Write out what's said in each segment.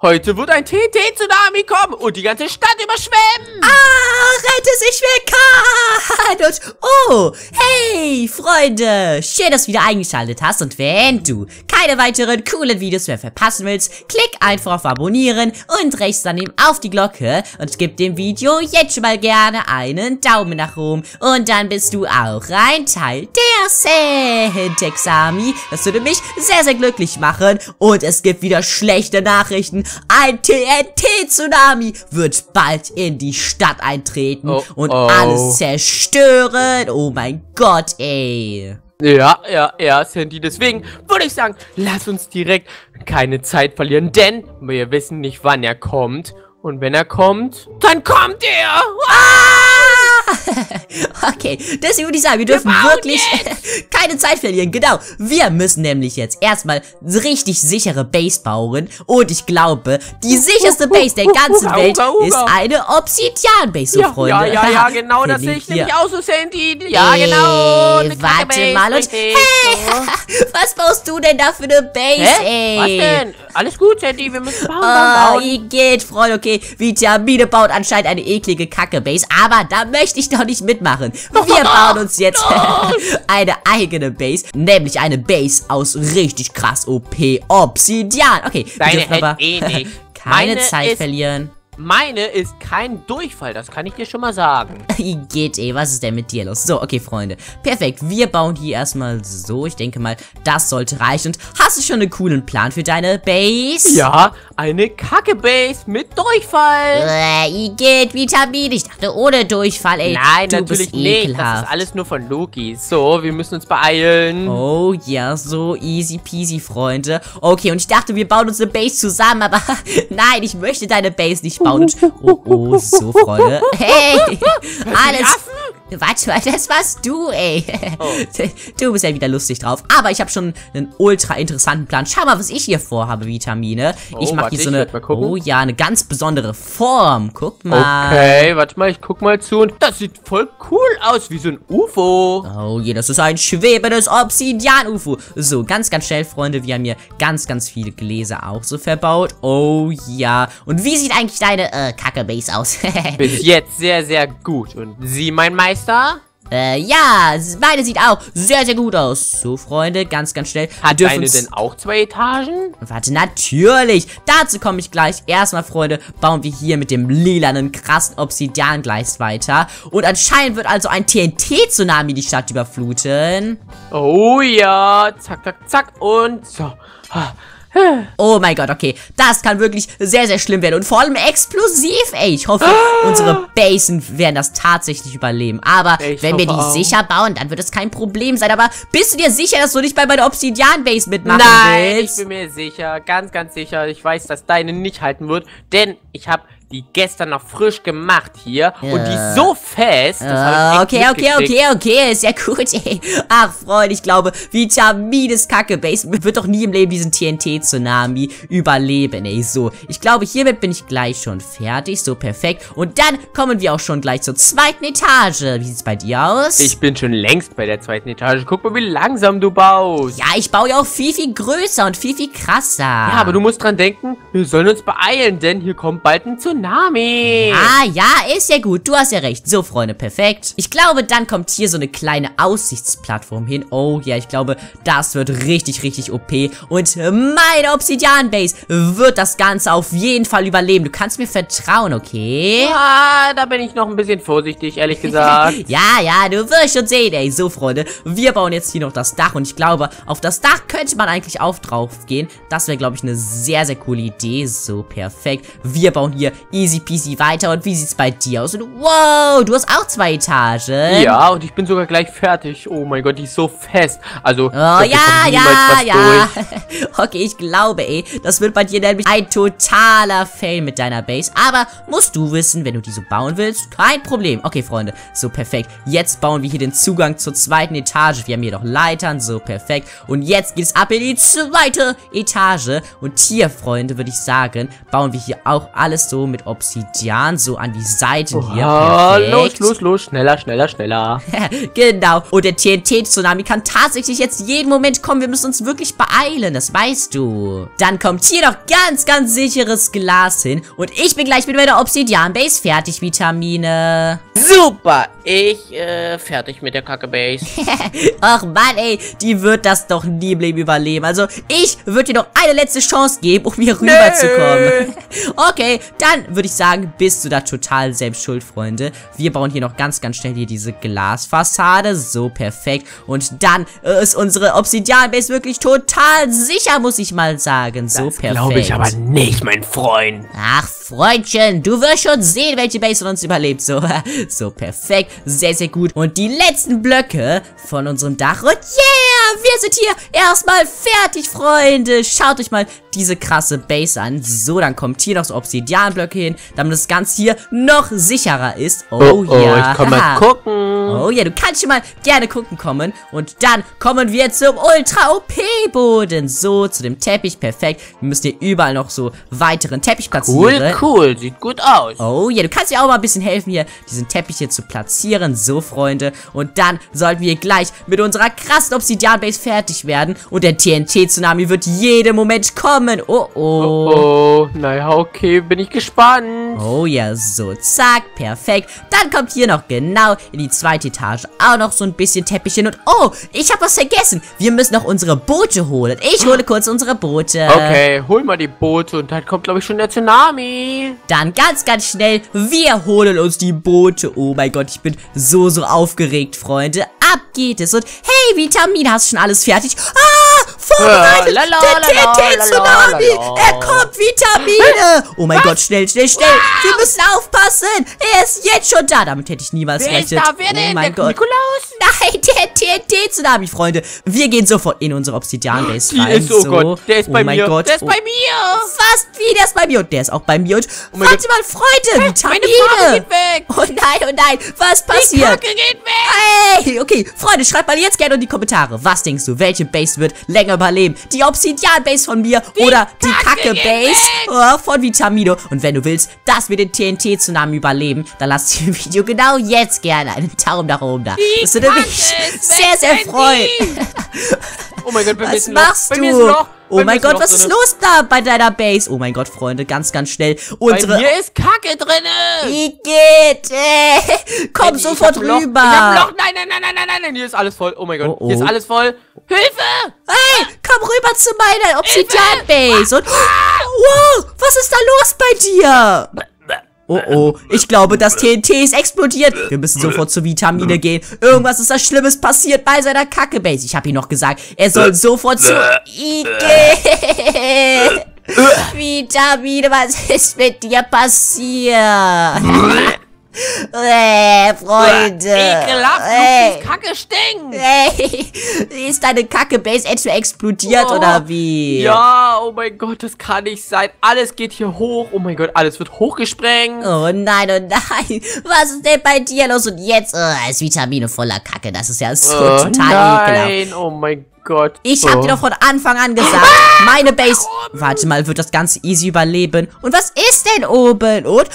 Heute wird ein TNT-Tsunami kommen und die ganze Stadt überschwemmen. Ah, rette sich, wer kann. Und oh, hey, Freunde. Schön, dass du wieder eingeschaltet hast. Und wenn du keine weiteren coolen Videos mehr verpassen willst, klick einfach auf Abonnieren und rechts daneben auf die Glocke und gib dem Video jetzt schon mal gerne einen Daumen nach oben. Und dann bist du auch ein Teil der Centex-Army. Das würde mich sehr, sehr glücklich machen. Und es gibt wieder schlechte Nachrichten. Ein TNT-Tsunami wird bald in die Stadt eintreten und alles zerstören. Oh mein Gott, ey. Ja, Sandy. Deswegen würde ich sagen, lass uns direkt keine Zeit verlieren, denn wir wissen nicht, wann er kommt. Und wenn er kommt, dann kommt er! Ah! Okay, deswegen würde ich sagen, wir dürfen wirklich keine Zeit verlieren. Genau, wir müssen nämlich jetzt erstmal richtig sichere Base bauen. Und ich glaube, die sicherste Base der ganzen Welt ist eine Obsidian-Base, so Freunde. Ja, genau, das sehe ich nämlich auch so, Sandy. Ja, genau. Warte mal und... Hey, was baust du denn da für eine Base, ey? Was denn? Alles gut, Sandy, wir müssen bauen, bauen. Wie geht, Freunde, okay. Vitamine baut anscheinend eine eklige Kacke-Base, aber da möchte ich doch nicht mitmachen. Wir bauen uns jetzt eine eigene Base, nämlich eine Base aus richtig krass OP Obsidian. Okay, wir dürfen aber keine Zeit verlieren. Meine ist kein Durchfall, das kann ich dir schon mal sagen. Geht, ey, was ist denn mit dir los? So, okay, Freunde, perfekt, wir bauen hier erstmal so, ich denke mal, das sollte reichen. Und hast du schon einen coolen Plan für deine Base? Ja, eine Kacke-Base mit Durchfall. Geht, Vitamine, ich dachte ohne Durchfall, ey. Nein, du natürlich nicht, das ist alles nur von Loki. So, wir müssen uns beeilen. Oh, ja, so easy peasy, Freunde. Okay, und ich dachte, wir bauen uns eine Base zusammen, aber nein, ich möchte deine Base nicht bauen. Und oh, so, Freunde. Hey, alles... Warte mal, das warst du, ey. Du bist ja wieder lustig drauf. Aber ich habe schon einen ultra interessanten Plan. Schau mal, was ich hier vorhabe, Vitamine. Ich mache hier so eine... Oh ja, eine ganz besondere Form. Guck mal. Okay, warte mal, ich guck mal zu. Und das sieht voll cool aus, wie so ein UFO. Oh je, das ist ein schwebendes Obsidian-UFO. So, ganz, ganz schnell, Freunde. Wir haben hier ganz, ganz viele Gläser auch so verbaut. Oh ja. Und wie sieht eigentlich deine Kacke-Base aus? Bis jetzt sehr, sehr gut. Und sie, mein Meister. Ja, meine sieht auch sehr, sehr gut aus. So, Freunde, ganz, ganz schnell. Hat deine denn auch 2 Etagen? Warte, natürlich. Dazu komme ich gleich. Erstmal, Freunde, bauen wir hier mit dem lilanen, krassen Obsidian-Gleis weiter. Und anscheinend wird also ein TNT-Tsunami die Stadt überfluten. Oh ja, zack, zack, zack und so. Oh mein Gott, okay. Das kann wirklich sehr, sehr schlimm werden. Und vor allem explosiv, ey. Ich hoffe, unsere Basen werden das tatsächlich überleben. Aber wenn wir die sicher bauen, dann wird es kein Problem sein. Aber bist du dir sicher, dass du nicht bei meiner Obsidian-Base mitmachen willst? Nein, ich bin mir sicher. Ganz, ganz sicher. Ich weiß, dass deine nicht halten wird. Denn ich habe... die gestern noch frisch gemacht hier. Und die ist so fest. Das okay. Ist ja gut, ey. Ach, Freunde, ich glaube, Vitamines Kacke-Base wird doch nie im Leben diesen TNT-Tsunami überleben, ey. So, ich glaube, hiermit bin ich gleich schon fertig. So, perfekt. Und dann kommen wir auch schon gleich zur 2. Etage. Wie sieht's bei dir aus? Ich bin schon längst bei der 2. Etage. Guck mal, wie langsam du baust. Ja, ich baue ja auch viel, viel größer und viel, viel krasser. Ja, aber du musst dran denken, wir sollen uns beeilen, denn hier kommt bald ein Tsunami. Ja, ist ja gut. Du hast ja recht. So, Freunde, perfekt. Ich glaube, dann kommt hier so eine kleine Aussichtsplattform hin. Oh, ja, ich glaube, das wird richtig, richtig OP. Und meine Obsidian-Base wird das Ganze auf jeden Fall überleben. Du kannst mir vertrauen, okay? Ja, da bin ich noch ein bisschen vorsichtig, ehrlich gesagt. ja, du wirst schon sehen, ey. So, Freunde, wir bauen jetzt hier noch das Dach. Und ich glaube, auf das Dach könnte man eigentlich auch drauf gehen. Das wäre, glaube ich, eine sehr, sehr coole Idee. So, perfekt. Wir bauen hier easy peasy weiter. Und wie sieht's bei dir aus? Und wow, du hast auch 2 Etagen. Ja, und ich bin sogar gleich fertig. Oh mein Gott, die ist so fest. Also, ja. Okay, ich glaube, ey, das wird bei dir nämlich ein totaler Fail mit deiner Base. Aber musst du wissen, wenn du die so bauen willst, kein Problem. Okay, Freunde, so perfekt. Jetzt bauen wir hier den Zugang zur 2. Etage. Wir haben hier noch Leitern, so perfekt. Und jetzt geht's ab in die 2. Etage. Und hier, Freunde, würde ich sagen, bauen wir hier auch alles so mit mit Obsidian so an die Seiten hier. Perfekt. Los, schneller. Genau. Und der TNT-Tsunami kann tatsächlich jetzt jeden Moment kommen. Wir müssen uns wirklich beeilen, das weißt du. Dann kommt hier noch ganz sicheres Glas hin. Und ich bin gleich mit meiner Obsidian-Base fertig, Vitamine. Super. Ich, fertig mit der Kacke-Base. Ach Mann, ey. Die wird das doch nie im Leben überleben. Also, ich würde dir noch eine letzte Chance geben, um hier rüberzukommen. Okay, dann würde ich sagen, bist du da total selbst schuld, Freunde. Wir bauen hier noch ganz schnell hier diese Glasfassade. So, perfekt. Und dann ist unsere Obsidian-Base wirklich total sicher, muss ich mal sagen. So, perfekt. Das glaube ich aber nicht, mein Freund. Ach, Freundchen, du wirst schon sehen, welche Base von uns überlebt. So, so perfekt. Sehr, sehr gut. Und die letzten Blöcke von unserem Dach. Und yeah, wir sind hier erstmal fertig, Freunde. Schaut euch mal diese krasse Base an. So, dann kommt hier noch so Obsidianblöcke hin, damit das Ganze hier noch sicherer ist. Oh, ja. Ich kann mal gucken. Oh ja, du kannst schon mal gerne gucken kommen. Und dann kommen wir zum Ultra-OP-Boden. So, zu dem Teppich. Perfekt. Wir müssen hier überall noch so weiteren Teppich platzieren. Cool. Sieht gut aus. Oh ja, du kannst mir auch mal ein bisschen helfen, hier diesen Teppich hier zu platzieren. So, Freunde. Und dann sollten wir gleich mit unserer krassen Obsidian-Base fertig werden. Und der TNT-Tsunami wird jeden Moment kommen. Naja, okay. Bin ich gespannt. Oh ja, so. Zack. Perfekt. Dann kommt hier noch genau in die zweite Etage auch noch so ein bisschen Teppichchen. Und oh, ich habe was vergessen. Wir müssen noch unsere Boote holen. Ich hole kurz unsere Boote. Okay, hol mal die Boote. Und dann kommt, glaube ich, schon der Tsunami. Dann ganz schnell. Wir holen uns die Boote. Oh mein Gott, ich bin so aufgeregt, Freunde. Ab geht es. Und hey, Vitamine, hast du schon alles fertig? Vorbereitet! Der TNT-Tsunami! Er kommt, Vitamine! Oh mein Gott, schnell! Wir müssen aufpassen! Er ist jetzt schon da! Damit hätte ich niemals gerechnet. Oh mein Gott! Nein, der TNT-Tsunami, Freunde! Wir gehen sofort in unsere Obsidian-Base rein. Oh Gott, der ist bei mir! Der ist bei mir! Fast wie, der ist bei mir! Und der ist auch bei mir! Und warte mal, Freunde! Vitamine! Meine Farbe geht weg! Oh nein! Was passiert? Die Kacke geht weg! Hey, okay, Freunde, schreibt mal jetzt gerne in die Kommentare. Was denkst du, welche Base wird länger überleben? Die Obsidian-Base von mir oder die Kacke-Base von Vitamino? Und wenn du willst, dass wir den TNT-Tsunami überleben, dann lass dem Video genau jetzt gerne einen Daumen nach oben da. Das würde mich sehr freuen. Oh mein Gott, was machst du? Oh mein Gott, was ist los da bei deiner Base? Oh mein Gott, Freunde, ganz schnell. Hier ist Kacke drinne. Wie geht? Komm sofort rüber. Ich hab Loch. Nein, hier ist alles voll. Oh mein Gott, hier ist alles voll. Hilfe! Hey, komm rüber zu meiner Obsidian-Base. Und wow, was ist da los bei dir? Ich glaube, das TNT ist explodiert. Wir müssen sofort zu Vitamine gehen. Irgendwas ist da Schlimmes passiert bei seiner Kacke-Base. Ich habe ihm noch gesagt, er soll sofort zu Vitamine, was ist mit dir passiert? Freunde. Ekelhaft, du Kacke stinkt. Ist deine Kacke-Base etwa explodiert oder wie? Ja, oh mein Gott, das kann nicht sein. Alles geht hier hoch. Oh mein Gott, alles wird hochgesprengt. Oh nein. Was ist denn bei dir los? Und jetzt ist Vitamine voller Kacke. Das ist ja so total ekelhaft. Nein, oh mein Gott. Ich hab dir doch von Anfang an gesagt, meine Base... Warte mal, wird das Ganze easy überleben. Und was ist denn oben? Und...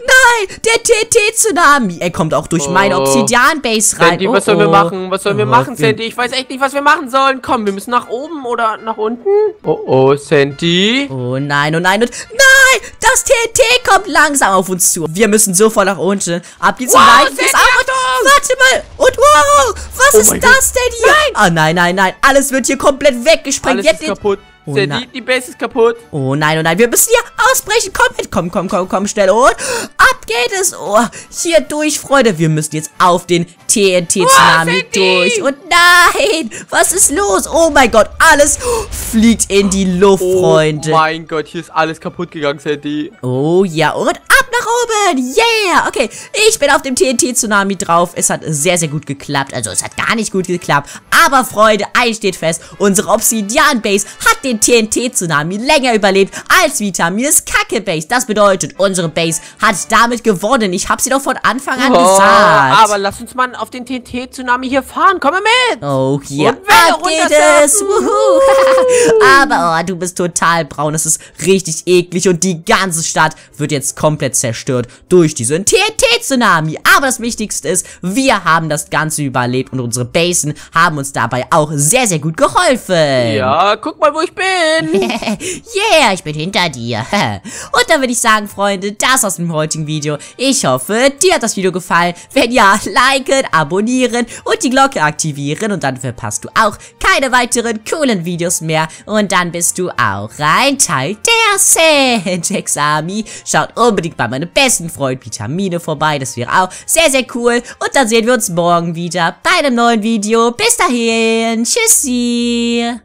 nein! Der TNT-Tsunami! Er kommt auch durch meine Obsidian-Base rein. Sandy, was sollen wir machen? Was sollen wir machen, Sandy? Ich weiß echt nicht, was wir machen sollen. Komm, wir müssen nach oben oder nach unten. Sandy. Oh nein. Das TNT kommt langsam auf uns zu. Wir müssen sofort nach unten. Ab geht's rein. Warte mal. Und wow, was ist das denn hier? Nein. Alles wird hier komplett weggesprengt. Alles ist kaputt. Die Base ist kaputt. Oh nein. Wir müssen hier ausbrechen. Komm, schnell. Und ab geht es. Hier durch, Freunde. Wir müssen jetzt auf den TNT-Tsunami durch. Und nein. Was ist los? Oh mein Gott. Alles fliegt in die Luft, Freunde. Oh mein Gott. Hier ist alles kaputt gegangen, Sandy. Oh ja. Und ab nach oben. Yeah. Okay. Ich bin auf dem TNT-Tsunami drauf. Es hat sehr gut geklappt. Also, es hat gar nicht gut geklappt. Aber, Freunde, eins steht fest. Unsere Obsidian-Base hat den TNT-Tsunami länger überlebt als Vitamines Kacke-Base. Das bedeutet, unsere Base hat damit damit gewonnen. Ich habe sie doch von Anfang an gesagt. Aber lass uns mal auf den TNT-Tsunami hier fahren. Komm mal mit. Oh, hier. Und ab geht es. Aber oh, du bist total braun. Das ist richtig eklig. Und die ganze Stadt wird jetzt komplett zerstört durch diesen TNT-Tsunami. Aber das Wichtigste ist, wir haben das Ganze überlebt. Und unsere Basen haben uns dabei auch sehr, sehr gut geholfen. Ja, guck mal, wo ich bin. Yeah, ich bin hinter dir. Und dann würde ich sagen, Freunde, das aus dem heutigen Video. Ich hoffe, dir hat das Video gefallen. Wenn ja, liken, abonnieren und die Glocke aktivieren. Und dann verpasst du auch keine weiteren coolen Videos mehr. Und dann bist du auch ein Teil der Centex-Army. Schaut unbedingt bei meinem besten Freund Vitamine vorbei. Das wäre auch sehr, sehr cool. Und dann sehen wir uns morgen wieder bei einem neuen Video. Bis dahin. Tschüssi.